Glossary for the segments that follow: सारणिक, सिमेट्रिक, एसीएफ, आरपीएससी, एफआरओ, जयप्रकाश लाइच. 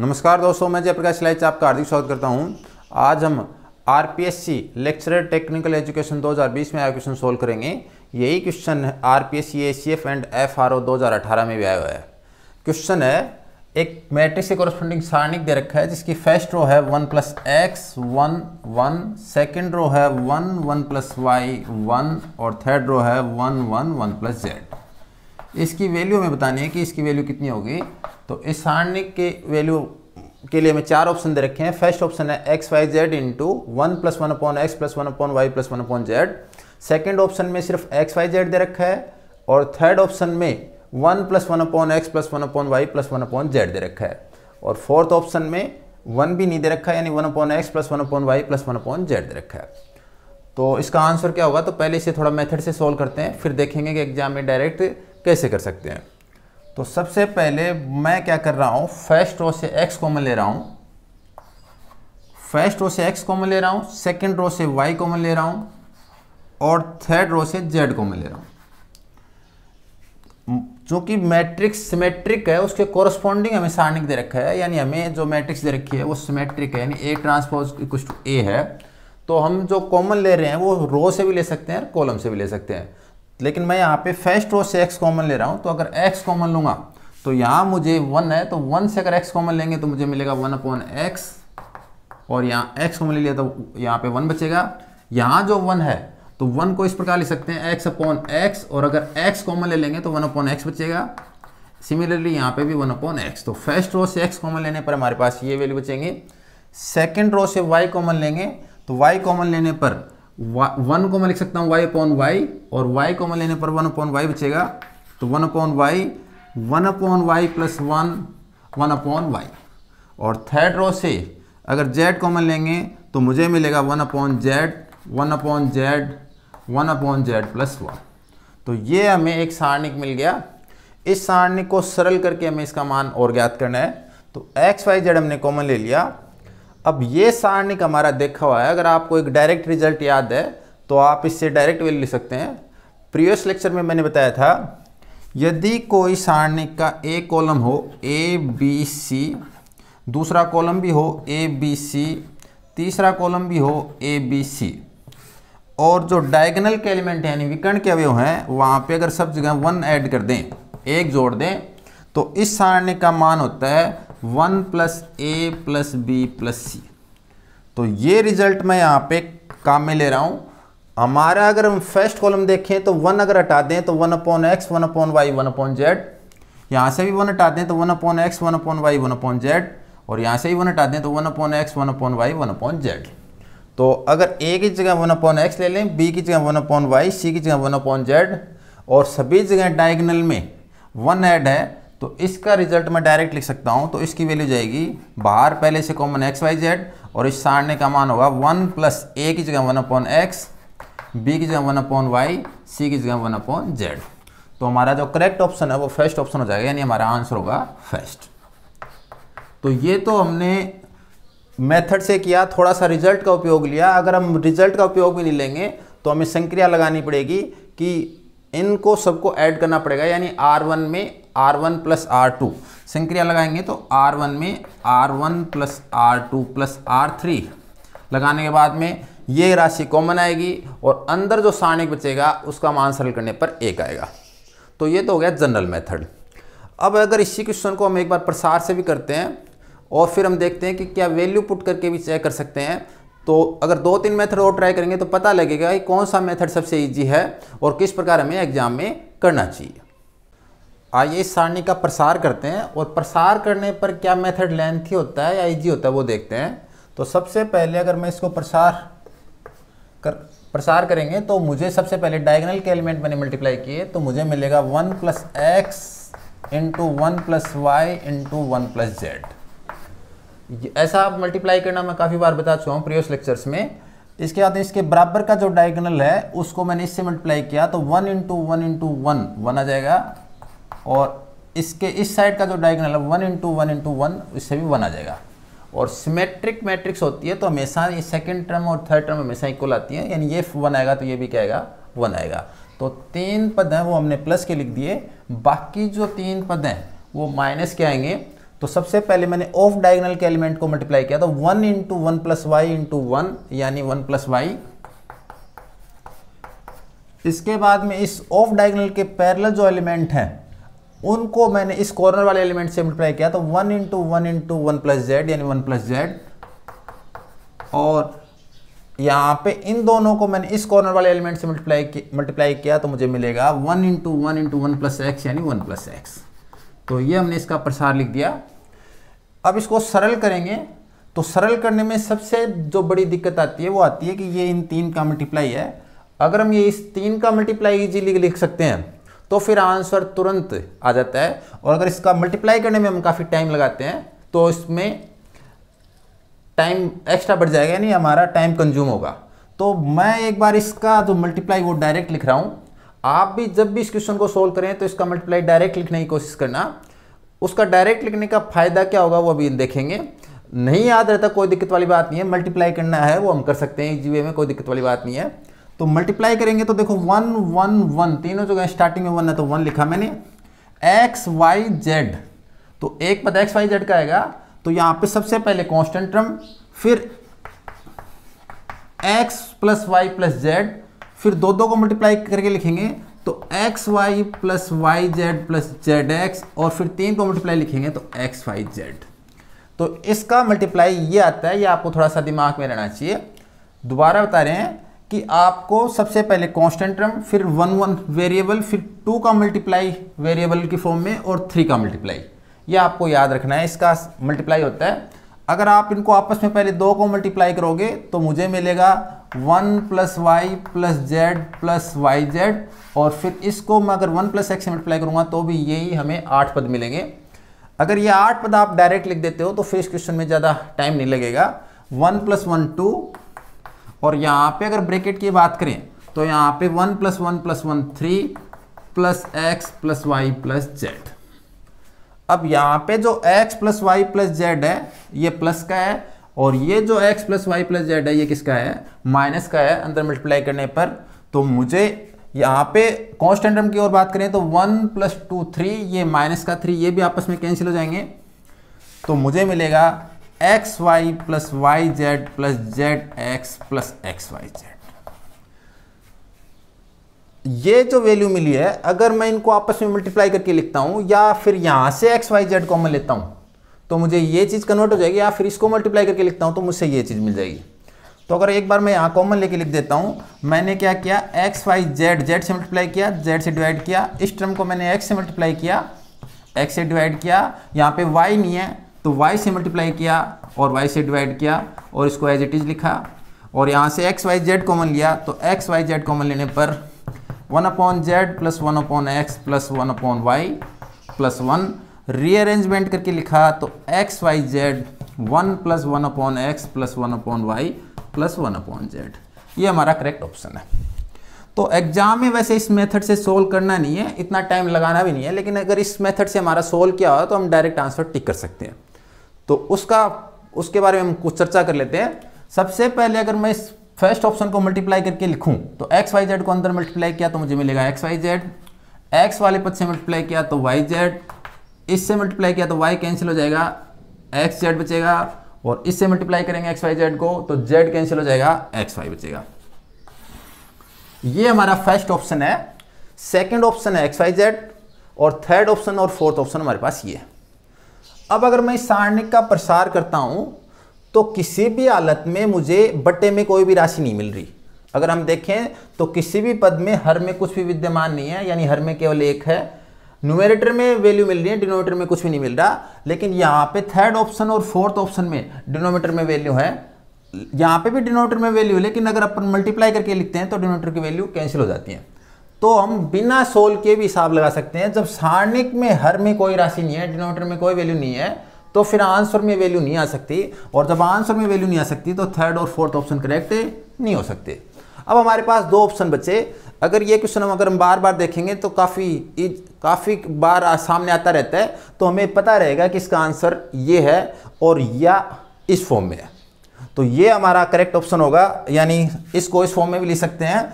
नमस्कार दोस्तों, मैं जयप्रकाश लाइच आपका हार्दिक स्वागत करता हूं। आज हम आरपीएससी लेक्चरर टेक्निकल एजुकेशन 2020 में आया क्वेश्चन सोल्व करेंगे। यही question आरपीएससी एसीएफ and एफआरओ 2018 में भी आया हुआ है। क्वेश्चन है, एक मैट्रिक्स से कॉरस्पॉन्डिंग सारणिक दे रखा है जिसकी फर्स्ट रो है 1 + x 1 1, सेकेंड रो है 1 1 + y 1 और थर्ड रो है 1 1 1 + z। इसकी वैल्यू हमें बतानी है कि इसकी वैल्यू कितनी होगी। तो इस सारणिक के वैल्यू के लिए हमें चार ऑप्शन दे रखे हैं। फर्स्ट ऑप्शन है x Y z into 1 + 1 upon x + 1 upon y + 1 upon z। Second option में सिर्फ एक्स वाई जेड दे रखा है और थर्ड ऑप्शन में 1 + 1 upon x + 1 upon y + 1 upon z दे रखा है। और फोर्थ ऑप्शन में 1 भी नहीं दे रखा है, यानी 1 upon x + 1 upon y + 1 upon z दे रखा है। तो इसका आंसर क्या होगा? तो पहले इसे थोड़ा मेथड से सॉल्व करते हैं, फिर देखेंगे कि एग्जाम में डायरेक्ट कैसे कर सकते हैं। तो सबसे पहले मैं क्या कर रहा हूँ, फर्स्ट रो से x कॉमन ले रहा हूँ, सेकेंड रो से y कॉमन ले रहा हूँ और थर्ड रो से z कॉमन ले रहा हूँ। चूँकि मैट्रिक्स सिमेट्रिक है, उसके कॉरस्पॉन्डिंग हमें सारणिक दे रखा है, यानी हमें जो मैट्रिक्स दे रखी है वो सिमेट्रिक है, यानी A ट्रांसपोज A है। तो हम जो कॉमन ले रहे हैं वो रो से भी ले सकते हैं और कॉलम से भी ले सकते हैं। लेकिन मैं यहाँ पे फर्स्ट रो से x कॉमन ले रहा हूँ, तो अगर x कॉमन लूँगा तो यहाँ मुझे 1 है, तो 1 से अगर x कॉमन लेंगे तो मुझे मिलेगा 1 अपॉन x, और यहाँ x कॉमन ले लिया तो यहाँ पे 1 बचेगा। यहाँ जो 1 है तो 1 को इस प्रकार ले सकते हैं x अपॉन x, और अगर x कॉमन ले लेंगे तो 1 अपॉन x बचेगा। सिमिलरली यहाँ पे भी 1 अपॉन x। तो फर्स्ट रो से x कॉमन लेने पर हमारे पास ये वैल्यू बचेंगे। सेकेंड रो से y कॉमन लेंगे तो y कॉमन लेने पर 1 कॉमन लिख सकता हूँ y अपॉन y, और y कॉमन लेने पर 1 अपॉन y बचेगा। तो 1 अपॉन y + 1 1 अपॉन y। और थर्ड रो से अगर z कॉमन लेंगे तो मुझे मिलेगा 1 upon z 1 upon z 1 upon z + 1। तो ये हमें एक सारणिक मिल गया। इस सारणिक को सरल करके हमें इसका मान और ज्ञात करना है। तो x y z हमने कॉमन ले लिया। अब ये सारणिक हमारा देखा हुआ है। अगर आपको एक डायरेक्ट रिजल्ट याद है तो आप इससे डायरेक्ट वैल्यू ले सकते हैं। प्रीवियस लेक्चर में मैंने बताया था, यदि कोई सारणिक का एक कॉलम हो A B C, दूसरा कॉलम भी हो A B C, तीसरा कॉलम भी हो A B C, और जो डायगोनल के एलिमेंट हैं यानी विकर्ण के अवयव हैं वहाँ पे अगर सब जगह 1 ऐड कर दें, एक जोड़ दें, तो इस सारणिक का मान होता है 1 + A + B + C। तो ये रिजल्ट मैं यहाँ पे काम में ले रहा हूँ। हमारा अगर हम फर्स्ट कॉलम देखें तो 1 अगर हटा दें तो 1 upon x 1 upon y 1 upon z। यहाँ से भी 1 हटा दें तो 1 upon x 1 upon y 1 upon z, और यहाँ से भी 1 हटा दें तो 1 upon x 1 upon y 1 upon z। तो अगर A की जगह 1 अपॉन x ले लें, B की जगह 1 अपॉन y, C की जगह 1 अपॉन z, और सभी जगह डायगोनल में 1 ऐड है, तो इसका रिजल्ट मैं डायरेक्ट लिख सकता हूं। तो इसकी वैल्यू जाएगी बाहर पहले से कॉमन एक्स वाई जेड, और इस सारणी का मान होगा 1 + A की जगह 1 अपॉन x, B की जगह 1 अपॉन y, C की जगह 1 अपॉन z। तो हमारा जो करेक्ट ऑप्शन है वो फर्स्ट ऑप्शन हो जाएगा, यानी हमारा आंसर होगा फर्स्ट। तो ये तो हमने मेथड से किया, थोड़ा सा रिजल्ट का उपयोग लिया। अगर हम रिजल्ट का उपयोग भी नहीं लेंगे तो हमें संक्रिया लगानी पड़ेगी कि इनको सबको ऐड करना पड़ेगा, यानी R1 में R1 + R2। संक्रिया लगाएंगे तो R1 में R1 + R2 + R3 लगाने के बाद में ये राशि कॉमन आएगी और अंदर जो सारणिक बचेगा उसका मान सरल करने पर 1 आएगा। तो ये तो हो गया जनरल मेथड। अब अगर इसी क्वेश्चन को हम एक बार प्रसार से भी करते हैं और फिर हम देखते हैं कि क्या वैल्यू पुट करके भी चेक कर सकते हैं। तो अगर 2-3 मेथड और ट्राई करेंगे तो पता लगेगा कि कौन सा मेथड सबसे ईजी है और किस प्रकार हमें एग्जाम में करना चाहिए। आइए इस सारणी का प्रसार करते हैं, और प्रसार करने पर क्या मेथड लेंथी होता है या ईजी होता है वो देखते हैं। तो सबसे पहले अगर मैं इसको प्रसार करेंगे तो मुझे सबसे पहले डायगोनल के एलिमेंट मैंने मल्टीप्लाई किए तो मुझे मिलेगा 1 + x × 1 + y × 1 + z। ऐसा आप मल्टीप्लाई करना मैं काफ़ी बार बता चुका हूँ प्रीवियस लेक्चर्स में। इसके बाद इसके बराबर का जो डायगोनल है उसको मैंने इससे मल्टीप्लाई किया तो 1 × 1 × 1 आ जाएगा, और इसके इस साइड का जो डायगोनल है 1 × 1 × 1, इससे भी 1 आ जाएगा। और सिमेट्रिक मैट्रिक्स होती है तो हमेशा ये सेकेंड टर्म और थर्ड टर्म हमेशा इक्वल आती है, यानी ये 1 आएगा तो ये भी क्या आएगा 1 आएगा। तो 3 पद हैं वो हमने प्लस के लिख दिए, बाकी जो 3 पद हैं वो माइनस के आएंगे। तो सबसे पहले मैंने ऑफ डायगोनल के एलिमेंट को मल्टीप्लाई किया तो 1 इंटू 1 प्लस वाई इंटू 1 यानी 1 प्लस वाई। इसके बाद में इस ऑफ डायगोनल के पैरेलल जो एलिमेंट हैं उनको मैंने इस कॉर्नर वाले एलिमेंट से मल्टीप्लाई किया तो 1 इंटू 1 इंटू 1 प्लस जेड यानी 1 प्लस जेड। और यहाँ पे इन दोनों को मैंने इस कॉर्नर वाले एलिमेंट से मल्टीप्लाई किया तो मुझे मिलेगा 1 इंटू 1 इंटू 1 प्लस एक्स यानी 1 प्लस एक्स। तो ये हमने इसका प्रसार लिख दिया। अब इसको सरल करेंगे तो सरल करने में सबसे जो बड़ी दिक्कत आती है वो आती है कि ये इन तीन का मल्टीप्लाई है। अगर हम ये इस तीन का मल्टीप्लाई इजीली लिख सकते हैं तो फिर आंसर तुरंत आ जाता है, और अगर इसका मल्टीप्लाई करने में हम काफ़ी टाइम लगाते हैं तो इसमें टाइम एक्स्ट्रा बढ़ जाएगा, यानी हमारा टाइम कंज्यूम होगा। तो मैं एक बार इसका जो मल्टीप्लाई वो डायरेक्ट लिख रहा हूँ, आप भी जब भी इस क्वेश्चन को सोल्व करें तो इसका मल्टीप्लाई डायरेक्ट लिखने की कोशिश करना। उसका डायरेक्ट लिखने का फायदा क्या होगा वो अभी देखेंगे। नहीं याद रहता कोई दिक्कत वाली बात नहीं है, मल्टीप्लाई करना है वो हम कर सकते हैं इजी वे में, कोई दिक्कत वाली बात नहीं है। तो मल्टीप्लाई करेंगे तो देखो 1 1 1 तीनों जगह स्टार्टिंग में 1 है तो 1 लिखा मैंने, एक्स वाई जेड तो एक पद एक्स वाई जेड का आएगा। तो यहाँ पे सबसे पहले कॉन्स्टेंट टर्म, फिर x plus y plus z, फिर दो दो को मल्टीप्लाई करके लिखेंगे तो x y plus y z plus z x, और फिर तीन को मल्टीप्लाई लिखेंगे तो एक्स वाई जेड। तो इसका मल्टीप्लाई ये आता है, ये आपको थोड़ा सा दिमाग में रहना चाहिए। दोबारा बता रहे हैं कि आपको सबसे पहले कांस्टेंट टर्म, फिर 1 1 वेरिएबल, फिर 2 का मल्टीप्लाई वेरिएबल की फॉर्म में, और 3 का मल्टीप्लाई। ये आपको याद रखना है, इसका मल्टीप्लाई होता है। अगर आप इनको आपस में पहले 2 को मल्टीप्लाई करोगे तो मुझे मिलेगा 1 plus y plus z plus y z, और फिर इसको मैं अगर 1 प्लस एक्स से मल्टीप्लाई करूँगा तो भी यही हमें 8 पद मिलेंगे। अगर ये 8 पद आप डायरेक्ट लिख देते हो तो फिर इस क्वेश्चन में ज़्यादा टाइम नहीं लगेगा। 1 प्लस 1 2, और यहाँ पे अगर ब्रैकेट की बात करें तो यहाँ पे 1 plus 1 plus 1 3 plus x plus y plus z. अब यहाँ पे जो x plus y plus z है ये प्लस का है, और ये जो x plus y plus z है ये किसका है, माइनस का है अंदर मल्टीप्लाई करने पर। तो मुझे यहाँ पे कांस्टेंट टर्म की ओर बात करें तो 1 प्लस 2 3, ये माइनस का 3, ये भी आपस में कैंसिल हो जाएंगे। तो मुझे मिलेगा x y plus y z plus z x plus x Y z. ये जो वैल्यू मिली है अगर मैं इनको आपस में मल्टीप्लाई करके लिखता हूँ, या फिर यहाँ से एक्स वाई जेड कॉमन लेता हूँ तो मुझे ये चीज़ कन्वर्ट हो जाएगी, या फिर इसको मल्टीप्लाई करके लिखता हूँ तो मुझसे ये चीज़ मिल जाएगी। तो अगर एक बार मैं यहाँ कॉमन लेके लिख देता हूँ, मैंने क्या किया एक्स वाई जेड, जेड से मल्टीप्लाई किया, जेड से डिवाइड किया, इस टर्म को मैंने एक्स से मल्टीप्लाई किया, एक्स से डिवाइड किया, यहाँ पर वाई नहीं है तो वाई से मल्टीप्लाई किया और वाई से डिवाइड किया, और इसको एज इट इज़ लिखा, और यहाँ से एक्स वाई जेड कॉमन लिया तो एक्स वाई जेड कॉमन लेने पर 1 upon z plus 1 upon x plus 1 upon y plus 1, rearrangement करके लिखा तो x Y z 1 plus 1 upon x plus 1 upon y plus 1 upon z. ये हमारा करेक्ट ऑप्शन है। तो एग्जाम में वैसे इस मेथड से सोल्व करना नहीं है, इतना टाइम लगाना भी नहीं है, लेकिन अगर इस मेथड से हमारा सोल्व किया हो तो हम डायरेक्ट आंसर टिक कर सकते हैं। तो उसके बारे में हम कुछ चर्चा कर लेते हैं। सबसे पहले अगर मैं इस फर्स्ट ऑप्शन को मल्टीप्लाई करके लिखूं तो एक्स वाई जेड को अंदर मल्टीप्लाई किया तो मुझे मिलेगा एक्स वाई जेड, एक्स वाले पद से मल्टीप्लाई किया तो वाई जेड, इससे मल्टीप्लाई किया तो वाई कैंसिल हो जाएगा, एक्स जेड बचेगा, और इससे मल्टीप्लाई करेंगे एक्स वाई जेड को तो जेड कैंसिल हो जाएगा, एक्स वाई बचेगा। ये हमारा फर्स्ट ऑप्शन है। सेकेंड ऑप्शन है एक्स वाई जेड, और थर्ड ऑप्शन और फोर्थ ऑप्शन हमारे पास ये। अब अगर मैं सारणिक का प्रसार करता हूँ तो किसी भी हालत में मुझे बटे में कोई भी राशि नहीं मिल रही। अगर हम देखें तो किसी भी पद में हर में कुछ भी विद्यमान नहीं है, यानी हर में केवल 1 है। न्यूमरेटर में वैल्यू मिल रही है, डिनोमिनेटर में कुछ भी नहीं मिल रहा। लेकिन यहाँ पे थर्ड ऑप्शन और फोर्थ ऑप्शन में डिनोमिनेटर में वैल्यू है, यहाँ पे भी डिनोमिनेटर में वैल्यू है, लेकिन अगर अपन मल्टीप्लाई करके लिखते हैं तो डिनोमिनेटर की वैल्यू कैंसिल हो जाती है। तो हम बिना सोल्व के भी हिसाब लगा सकते हैं। जब सारणिक में हर में कोई राशि नहीं है, डिनोमिनेटर में कोई वैल्यू नहीं है, तो फिर आंसर में वैल्यू नहीं आ सकती, और जब आंसर में वैल्यू नहीं आ सकती तो थर्ड और फोर्थ ऑप्शन करेक्ट नहीं हो सकते। अब हमारे पास 2 ऑप्शन बचे। अगर ये क्वेश्चन हम बार बार देखेंगे तो काफ़ी बार सामने आता रहता है, तो हमें पता रहेगा कि इसका आंसर ये है और या इस फॉर्म में है। तो ये हमारा करेक्ट ऑप्शन होगा, यानी इसको इस फॉर्म में भी ले सकते हैं।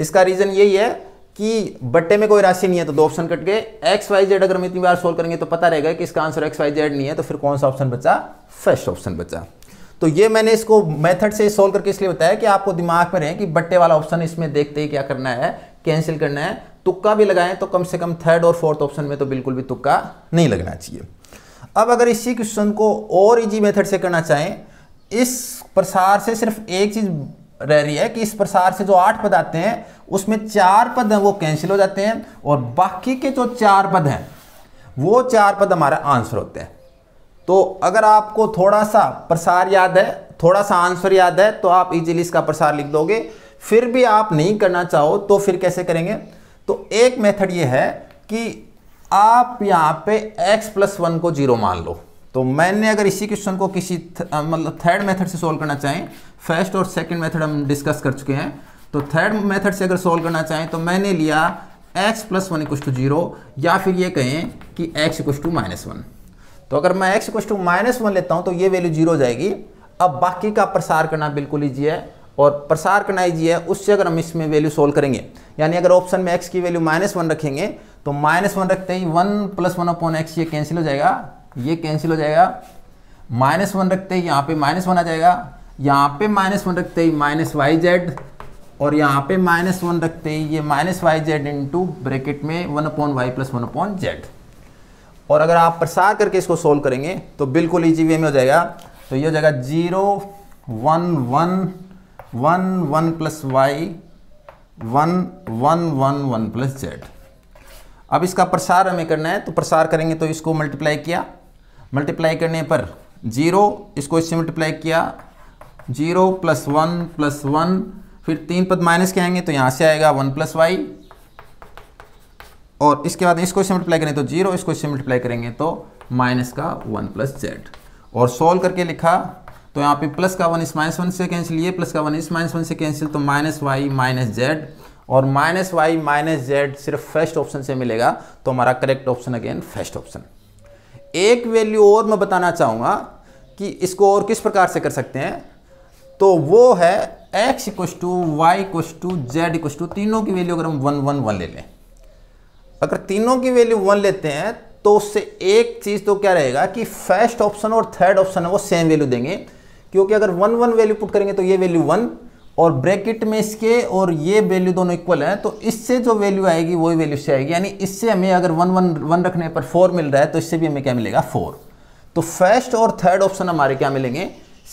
इसका रीज़न यही है कि बट्टे में कोई राशि नहीं है तो दो ऑप्शन कट गए। एक्स वाई जेड अगर हम इतनी बार सोल्व करेंगे तो पता रहेगा कि इसका आंसर एक्स वाई जेड नहीं है, तो फिर कौन सा ऑप्शन बचा? फर्स्ट ऑप्शन बचा। तो ये मैंने इसको मेथड से सोल्व करके इसलिए बताया कि आपको दिमाग में रहे कि बट्टे वाला ऑप्शन इसमें देखते ही क्या करना है, कैंसिल करना है। तुक्का भी लगाएं तो कम से कम थर्ड और फोर्थ ऑप्शन में तो बिल्कुल भी तुक्का नहीं लगना चाहिए। अब अगर इसी क्वेश्चन को और इजी मेथड से करना चाहें, इस प्रसार से सिर्फ एक चीज़ रह रही है कि इस प्रसार से जो 8 पद आते हैं उसमें 4 पद हैं वो कैंसिल हो जाते हैं और बाकी के जो 4 पद हैं वो 4 पद हमारा आंसर होते हैं। तो अगर आपको थोड़ा सा प्रसार याद है, थोड़ा सा आंसर याद है, तो आप इजीली इसका प्रसार लिख दोगे। फिर भी आप नहीं करना चाहो तो फिर कैसे करेंगे? तो एक मेथड ये है कि आप यहाँ पे x+1 को 0 मान लो। तो मैंने अगर इसी क्वेश्चन को किसी मतलब थर्ड मेथड से सोल्व करना चाहें, फर्स्ट और सेकंड मेथड हम डिस्कस कर चुके हैं, तो थर्ड मेथड से अगर सोल्व करना चाहें तो मैंने लिया x+1=0 या फिर ये कहें कि x=-1। तो अगर मैं x=-1 लेता हूँ तो ये वैल्यू 0 हो जाएगी। अब बाकी का प्रसार करना बिल्कुल ईजी है और प्रसार करना ईजी है उससे अगर हम इसमें वैल्यू सोल्व करेंगे, यानी अगर ऑप्शन में x की वैल्यू -1 रखेंगे तो -1 रखते ही 1 + 1/x ये कैंसिल हो जाएगा, ये कैंसिल हो जाएगा। -1 रखते ही यहाँ पे -1 आ जाएगा, यहाँ पे -1 रखते ही -yz और यहाँ पे -1 रखते ही ये -yz इंटू ब्रैकेट में 1/y + 1/z। और अगर आप प्रसार करके इसको सोल्व करेंगे तो बिल्कुल ईजी वे में हो जाएगा। तो ये हो जाएगा 0 1 1 1 1 + y 1 1 1 1 + z। अब इसका प्रसार हमें करना है तो प्रसार करेंगे तो इसको मल्टीप्लाई किया, मल्टीप्लाई करने पर 0, इसको इससे मल्टीप्लाई किया 0 + 1 + 1, फिर 3 पद माइनस के आएंगे तो यहाँ से आएगा 1 + y और इसके बाद इसको इससे मल्टीप्लाई करें तो 0, इसको इससे मल्टीप्लाई करेंगे तो माइनस का 1 + z। और सोल्व करके लिखा तो यहाँ पे प्लस का 1 इस -1 से कैंसिल, ये प्लस का 1 इस -1 से कैंसिल, तो -y−z और -y−z सिर्फ फर्स्ट ऑप्शन से मिलेगा। तो हमारा correct option again first option. एक वैल्यू और मैं बताना चाहूँगा कि इसको और किस प्रकार से कर सकते हैं, तो वो है x=y=z=। तीनों की वैल्यू अगर हम 1 1 1 ले लें, अगर तीनों की वैल्यू 1 लेते हैं तो उससे एक चीज़ तो क्या रहेगा कि फर्स्ट ऑप्शन और थर्ड ऑप्शन है वो सेम वैल्यू देंगे, क्योंकि अगर 1 1 वैल्यू पुट करेंगे तो ये वैल्यू 1 और ब्रैकेट में इसके और ये वैल्यू दोनों इक्वल है, तो इससे जो वैल्यू आएगी वही वैल्यू से आएगी। यानी इससे हमें अगर 1 1 1 रखने पर 4 मिल रहा है तो इससे भी हमें क्या मिलेगा? 4। तो फर्स्ट और थर्ड ऑप्शन हमारे क्या मिलेंगे?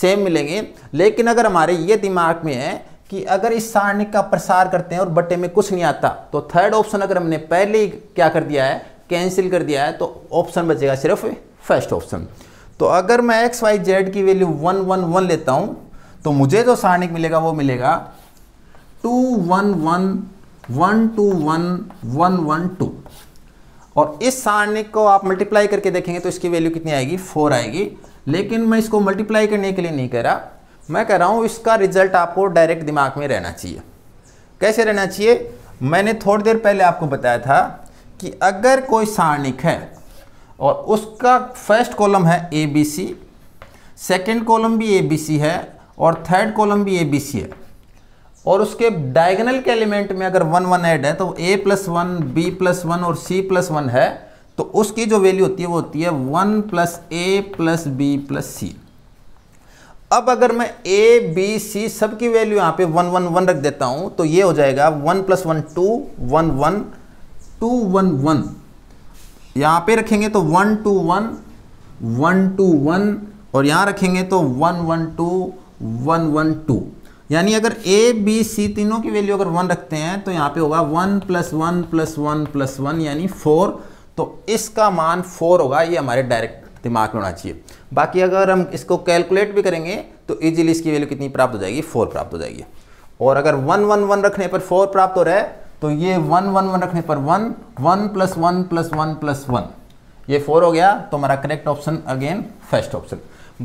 सेम मिलेंगे। लेकिन अगर हमारे ये दिमाग में है कि अगर इस सारणिक का प्रसार करते हैं और बट्टे में कुछ नहीं आता, तो थर्ड ऑप्शन अगर हमने पहले ही क्या कर दिया है, कैंसिल कर दिया है, तो ऑप्शन बचेगा सिर्फ फर्स्ट ऑप्शन। तो अगर मैं xyz की वैल्यू 1 1 1 लेता हूं तो मुझे जो सारणिक मिलेगा वो मिलेगा 2 1 1 1 2 1 1 1 2। और इस सारणिक को आप मल्टीप्लाई करके देखेंगे तो इसकी वैल्यू कितनी आएगी? 4 आएगी। लेकिन मैं इसको मल्टीप्लाई करने के लिए नहीं कह रहा, मैं कह रहा हूँ इसका रिजल्ट आपको डायरेक्ट दिमाग में रहना चाहिए। कैसे रहना चाहिए? मैंने थोड़ी देर पहले आपको बताया था कि अगर कोई सारणिक है और उसका फर्स्ट कॉलम है ABC, सेकंड कॉलम भी ABC है और थर्ड कॉलम भी ABC है, और उसके डायगोनल के एलिमेंट में अगर 1 1 ऐड है तो A+1, B+1 और C+1 है, तो उसकी जो वैल्यू होती है वो होती है 1 + A + B + C। अब अगर मैं A, B, C सबकी वैल्यू यहाँ पे 1 1 1 रख देता हूँ तो ये हो जाएगा 1 + 1 2 1 1 2 1 1। यहाँ पे रखेंगे तो 1 2 1 1 2 1 और यहाँ रखेंगे तो 1 1 2 1 1 2। यानी अगर A, B, C तीनों की वैल्यू अगर 1 रखते हैं तो यहाँ पे होगा 1 + 1 + 1 + 1 यानी 4। तो इसका मान 4 होगा, ये हमारे डायरेक्ट दिमाग में होना चाहिए। बाकी अगर हम इसको कैलकुलेट भी करेंगे तो इजीली इसकी वैल्यू कितनी प्राप्त हो जाएगी? 4 प्राप्त हो जाएगी। और अगर 1 1 1 रखने पर 4 प्राप्त हो रहा है तो ये 1 1 1 रखने पर 1 1 + 1 + 1 + 1 ये 4 हो गया। तो हमारा correct option again first option.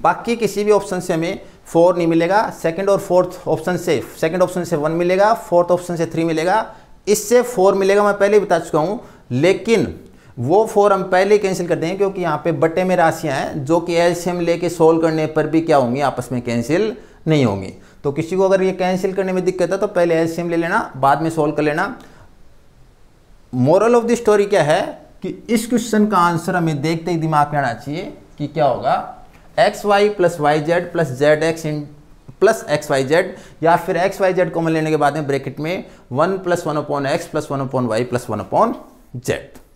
बाकी किसी भी ऑप्शन से हमें 4 नहीं मिलेगा, सेकंड और फोर्थ ऑप्शन से 1 मिलेगा, फोर्थ ऑप्शन से 3 मिलेगा, इससे 4 मिलेगा, मैं पहले ही बता चुका हूँ। लेकिन वो 4 हम पहले ही कैंसिल कर देंगे क्योंकि यहाँ पे बट्टे में राशियाँ हैं जो कि एलसीएम लेके सोल्व करने पर भी क्या होंगी? आपस में कैंसिल नहीं होंगी। तो किसी को अगर ये कैंसिल करने में दिक्कत है तो पहले एलसीएम ले लेना, बाद में सोल्व कर लेना। मोरल ऑफ द स्टोरी क्या है कि इस क्वेश्चन का आंसर हमें देखते ही दिमाग में आना चाहिए कि क्या होगा, x y plus y z plus z x in plus x Y z, या फिर एक्स वाई जेड कॉमन लेने के बाद में ब्रैकेट में 1 plus 1 upon x plus 1 upon y plus 1 upon Z.